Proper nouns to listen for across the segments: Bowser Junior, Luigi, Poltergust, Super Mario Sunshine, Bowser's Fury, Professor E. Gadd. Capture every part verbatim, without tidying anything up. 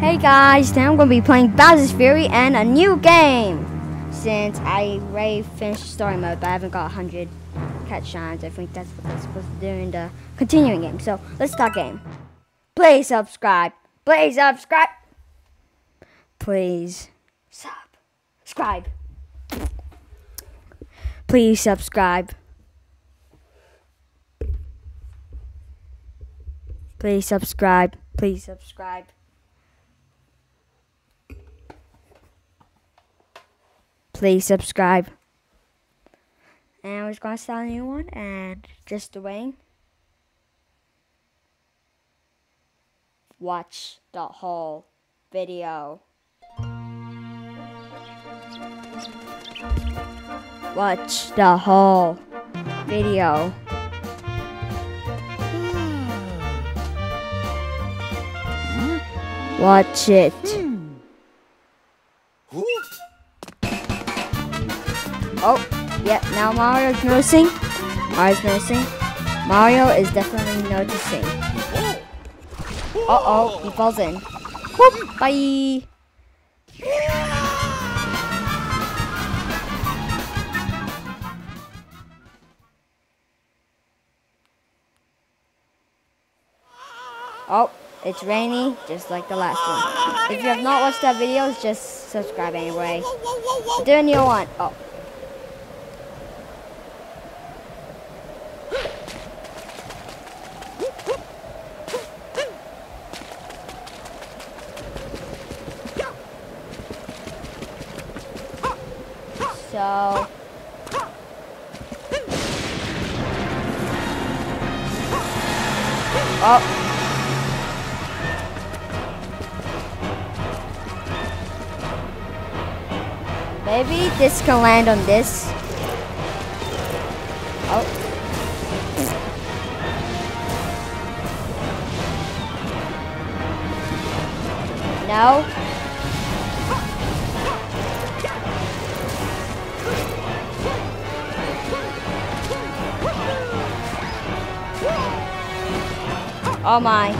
Hey guys, today I'm going to be playing Bowser's Fury and a new game! Since I already finished story mode, but I haven't got one hundred catch shines. I think that's what I'm supposed to do in the continuing game. So, let's start game. Please subscribe! Please subscribe! Please subscribe! Please subscribe! Please subscribe! Please subscribe! Please subscribe. And I was going to start a new one and just waiting. Watch the whole video. Watch the whole video. Watch it. Oh, yep, yeah, now Mario's noticing. Mario's noticing. Mario is definitely noticing. Uh-oh, he falls in. Whoop, bye! Oh, it's rainy, just like the last one. If you have not watched that video, just subscribe anyway. Do a new one. Oh. So oh. Maybe this can land on this. Oh. No. Oh my.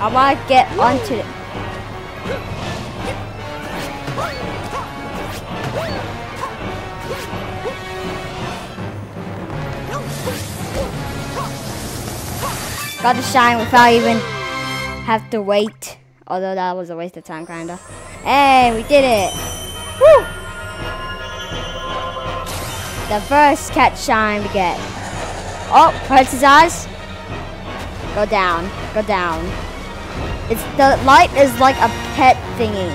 I want to get onto it. Got to shine without even have to wait. Although that was a waste of time, kinda. Hey, we did it! Woo! The first catch shine we get. Oh, hurts his eyes. Go down. Go down. It's the light is like a pet thingy.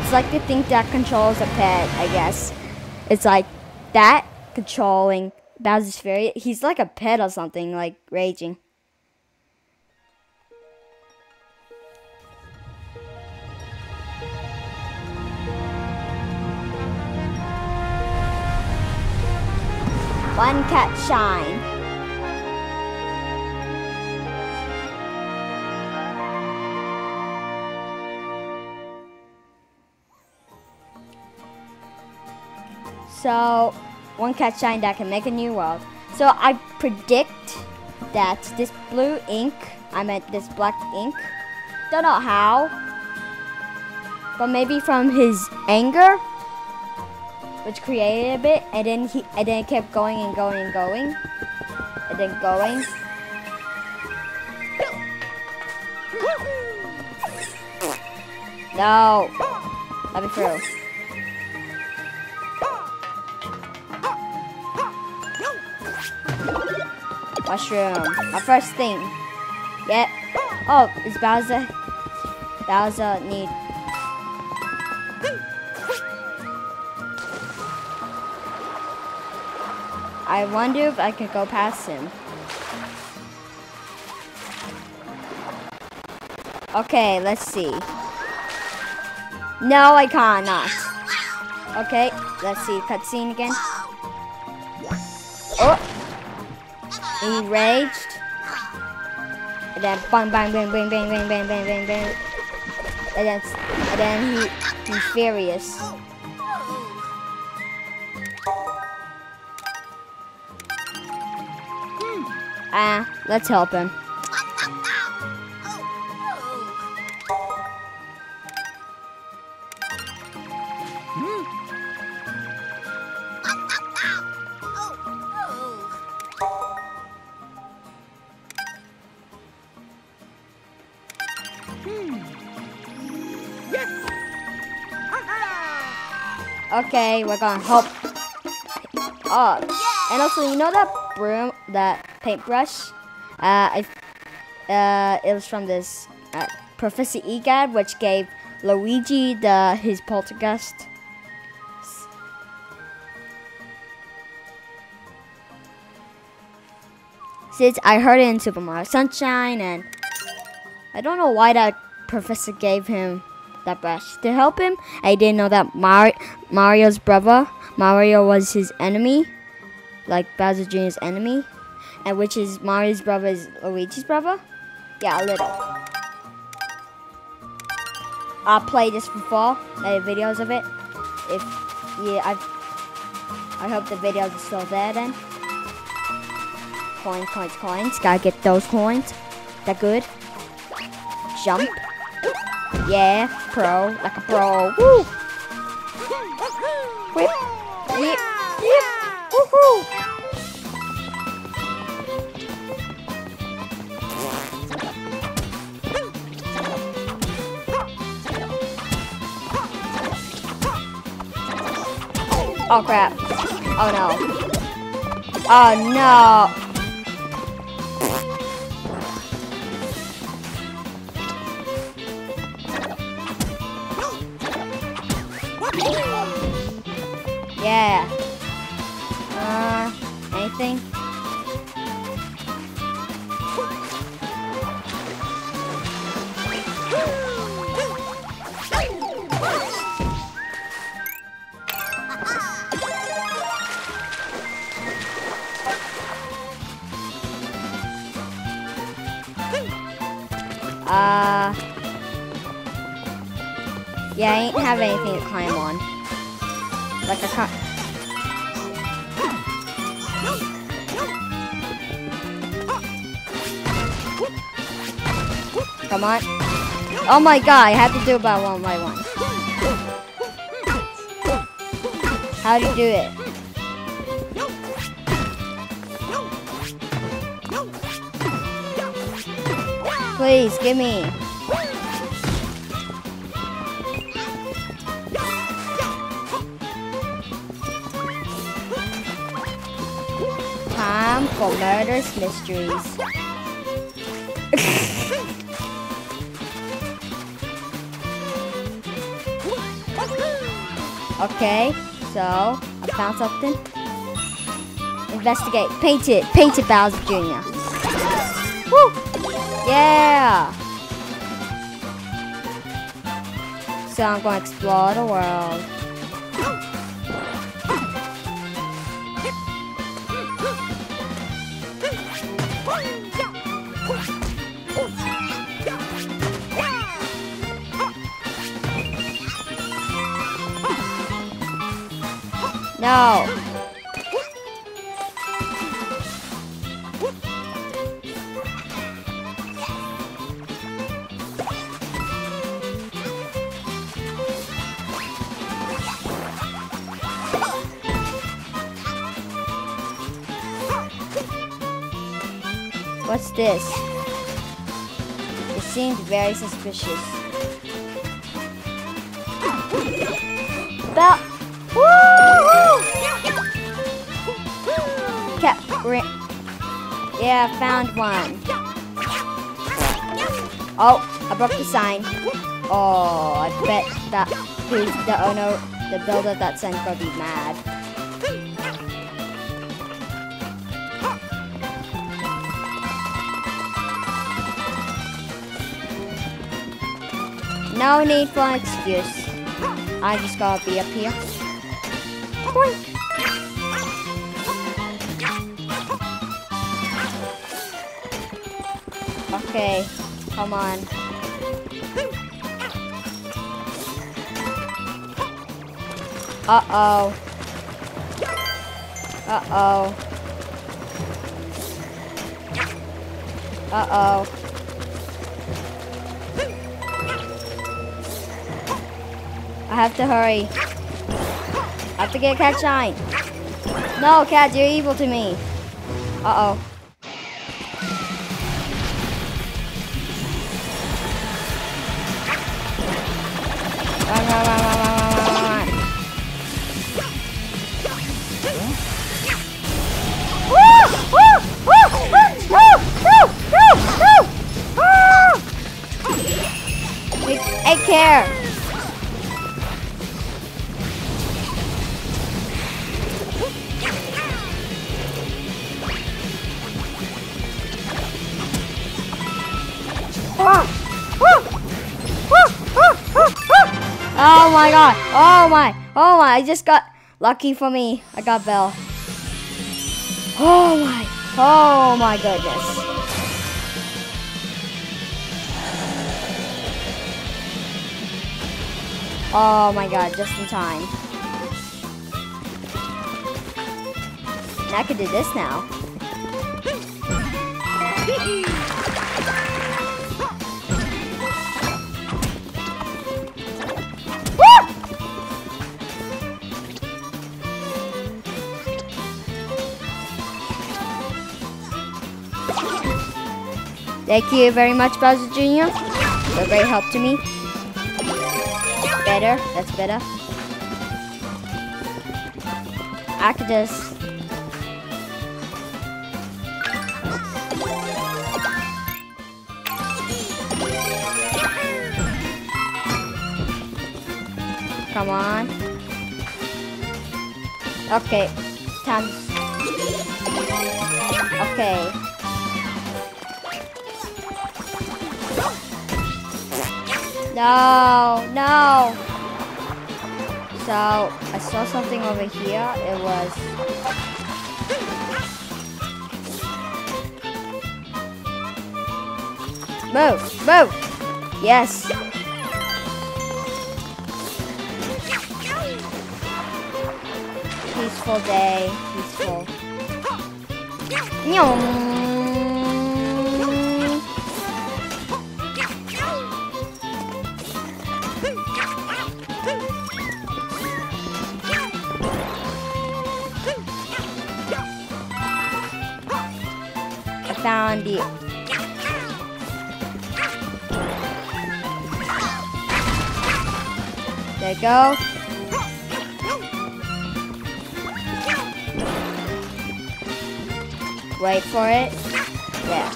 It's like the thing that controls a pet, I guess. It's like that controlling Bowser's Fury. He's like a pet or something, like raging. One cat shine. So one cat shine that can make a new world. So I predict that this blue ink, I meant this black ink, don't know how, but maybe from his anger, which created a bit, and then he, and then it kept going and going and going, and then going. No, let me through. Mushroom, my first thing. Yep. Oh, is Bowser? Bowser need. I wonder if I could go past him. Okay, let's see. No, I cannot. Okay, let's see. Cutscene again. Oh! Enraged. And then bang, bang, bang, bang, bang, bang, bang, bang, bang, bang. And then, and then he, he's furious. Ah, uh, let's help him. Okay, we're gonna help up. And also, you know that broom, that paintbrush? Uh, I, uh, it was from this uh, Professor E. Gadd, which gave Luigi the his poltergust. Since I heard it in Super Mario Sunshine, and I don't know why that professor gave him that brush to help him. I didn't know that Mar Mario's brother, Mario was his enemy, like Bowser Junior's enemy, and which is Mario's brother is Luigi's brother. Yeah, a little. I'll play this before. I have videos of it. If yeah, I I hope the videos are still there then. Coins, coins, coins. Gotta get those coins. That good. Jump. Yeah, pro, like a pro. Woo! Whip, whip, whip, woohoo! Oh crap! Oh no! Oh no! Yeah. Uh, anything? Uh, yeah, I ain't have anything to climb on. Like I can't. Come on. Oh my god, I have to do about one by one. How do you do it? Please, give me. Time for murderous mysteries. Okay, so I found something. Investigate. Paint it. Paint it, Bowser Junior Woo! Yeah! So I'm gonna explore the world. No. What's this? It seemed very suspicious. But yeah, I found one. Oh, I broke the sign. Oh, I bet that he's the owner, the builder of that sign's gonna be mad. No need for an excuse. I just gotta be up here. Boink. Okay, come on. Uh-oh. Uh-oh. Uh-oh. I have to hurry. I have to get Cat Shine. No, Cat, you're evil to me. Uh-oh. Care. Oh my god. Oh my. Oh my. I just got lucky for me. I got Belle. Oh my. Oh my goodness. Oh my god, just in time. I could do this now. Thank you very much, Bowser Junior You're a great help to me. Better, that's better. I could just come on. Okay, time. Okay. No, no. So I saw something over here. It was move, move. Yes. Peaceful day. Peaceful. Nyong. Found you. There you go. Wait for it. Yeah.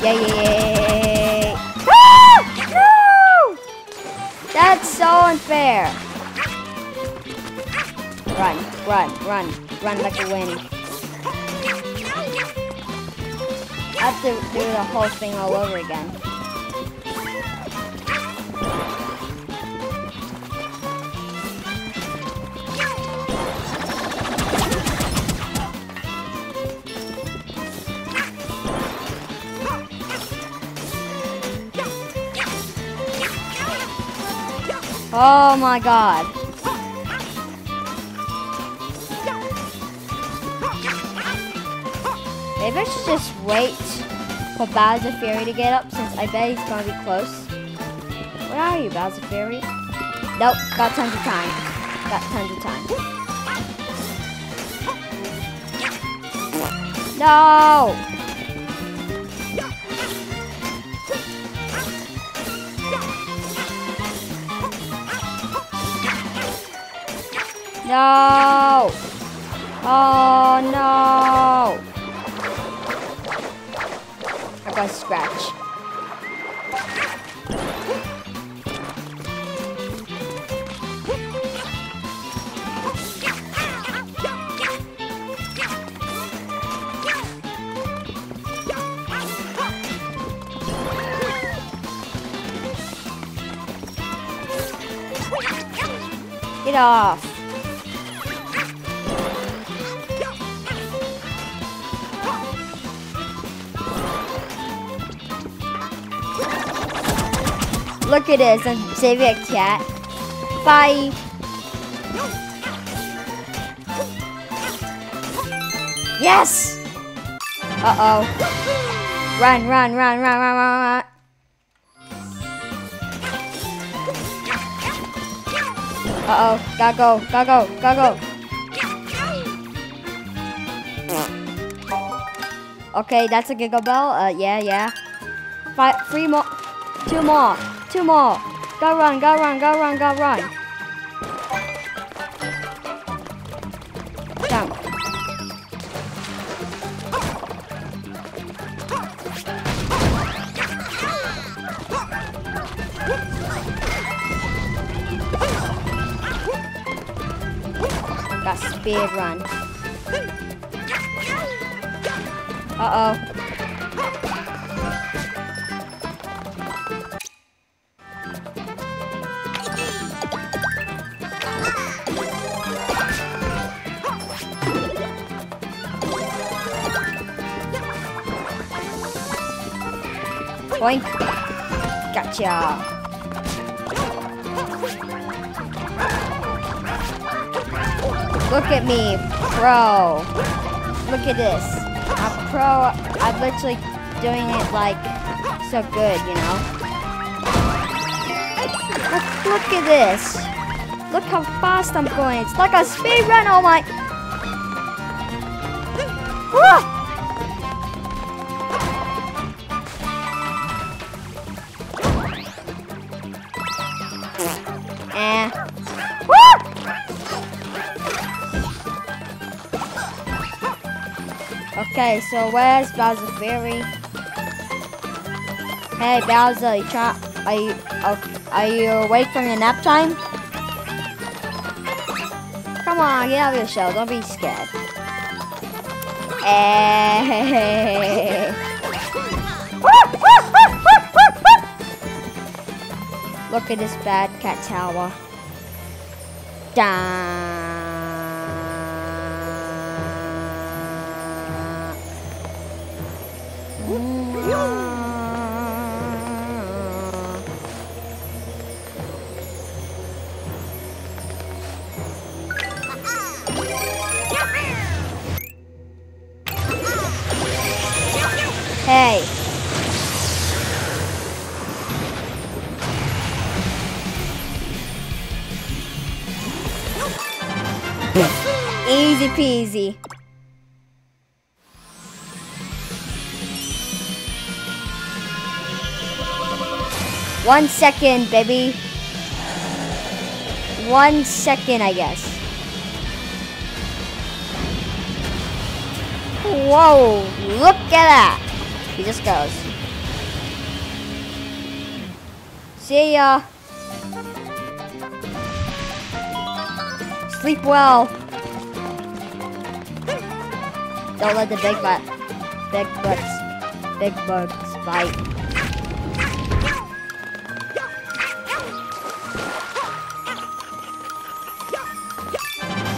Yeah, yeah, yeah. Ah! No! That's so unfair. Run, run, run, run like a wind. I have to do the whole thing all over again. Oh my god. Maybe I should just wait for Bowser Fury to get up, since I bet he's gonna be close. Where are you, Bowser Fury? Nope, got tons of time. Got tons of time. No! No! Oh no! I scratch. Get off. Look at this, I'm saving a cat. Bye. Yes! Uh-oh. Run, run, run, run, run, run, run. Uh-oh. Gotta go, gotta go, gotta go. Okay, that's a Giggle Bell. Uh, yeah, yeah. Five, three more. Two more. Two more. Go run, go run, go run, go run. Jump. Got speed run. Uh-oh. Boink. Gotcha. Look at me, pro. Look at this. I'm pro. I'm literally doing it like so good, you know. Look, look at this. Look how fast I'm going. It's like a speed run. Oh my. Whoa. Eh. Woo! Okay, so where's Bowser's Fury? Hey Bowser, are you, try are, you are you awake from your nap time? Come on, get out of your shell. Don't be scared. Eh. Look at this bad cat tower. Hey. Easy peasy. One second, baby. One second, I guess. Whoa, look at that. He just goes. See ya. Sleep well. Don't let the big butt, big butts, big bugs bite.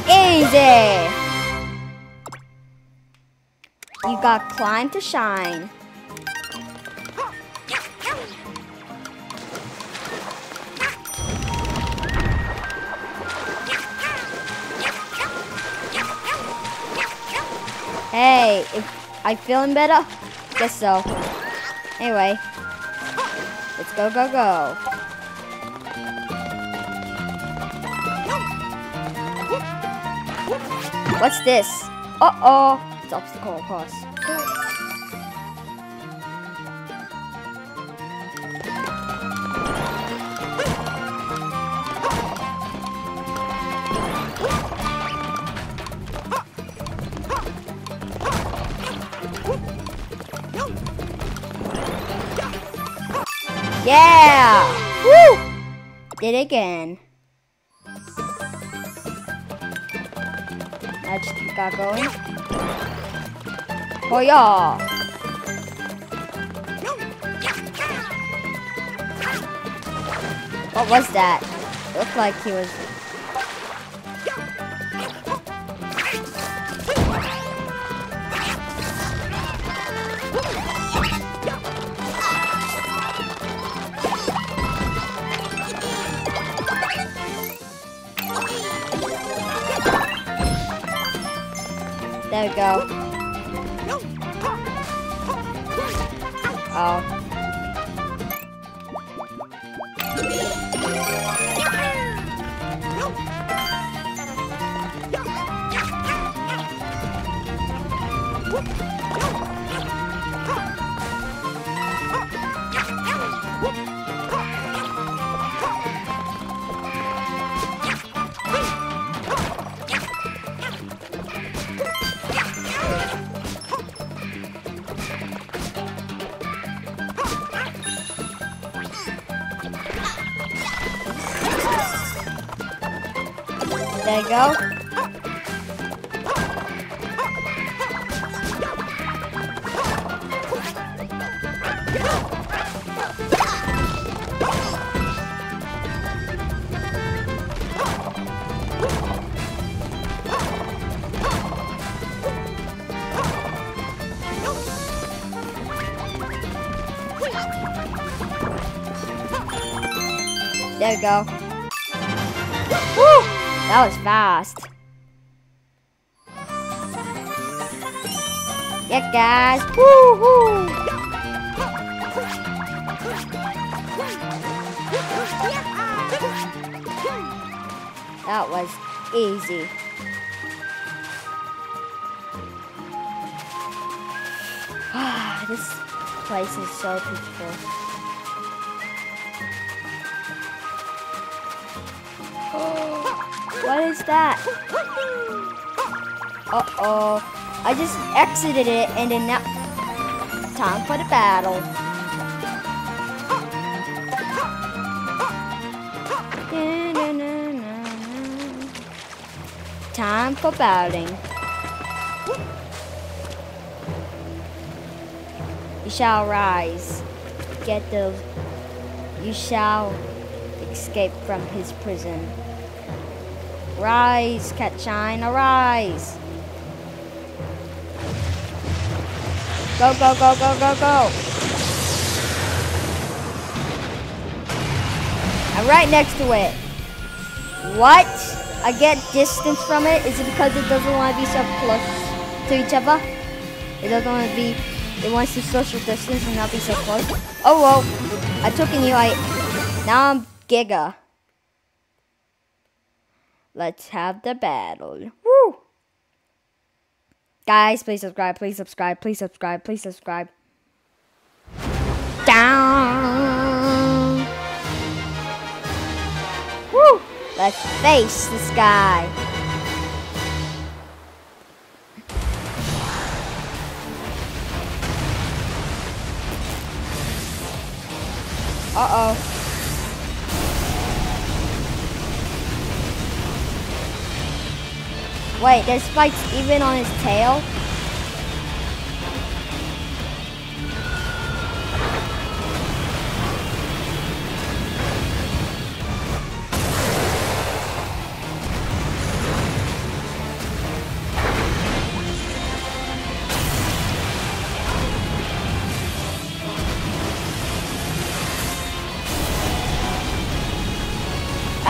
Easy! You got climb to shine. Hey, if I'm feeling better? Guess so. Anyway, let's go, go, go. What's this? Uh-oh. It's obstacle, of course. Yeah! Woo! Did it again. I just got going. Oh yeah! What was that? It looked like he was There we go. Oh. There you go. There you go. Woo! That was fast. Yeah, guys. Woo-hoo! That was easy. Ah, this place is so beautiful. What is that? Uh-oh. I just exited it and then now... Time for the battle. Time for battling. You shall rise. Get the... You shall escape from his prison. Rise, Cat Shine, arise! Go, go, go, go, go, go! I'm right next to it. What? I get distance from it? Is it because it doesn't want to be so close to each other? It doesn't want to be... It wants to social distance and not be so close? Oh, well. I took a new... I, now I'm Giga. Let's have the battle. Woo! Guys, please subscribe, please subscribe, please subscribe, please subscribe. Down! Woo! Let's face this guy. Uh-oh. Wait, there's spikes even on his tail?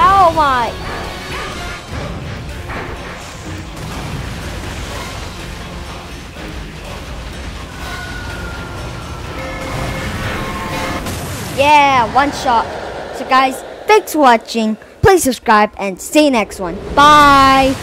Oh my! Yeah, one shot. So guys, thanks for watching. Please subscribe and see you next one. Bye.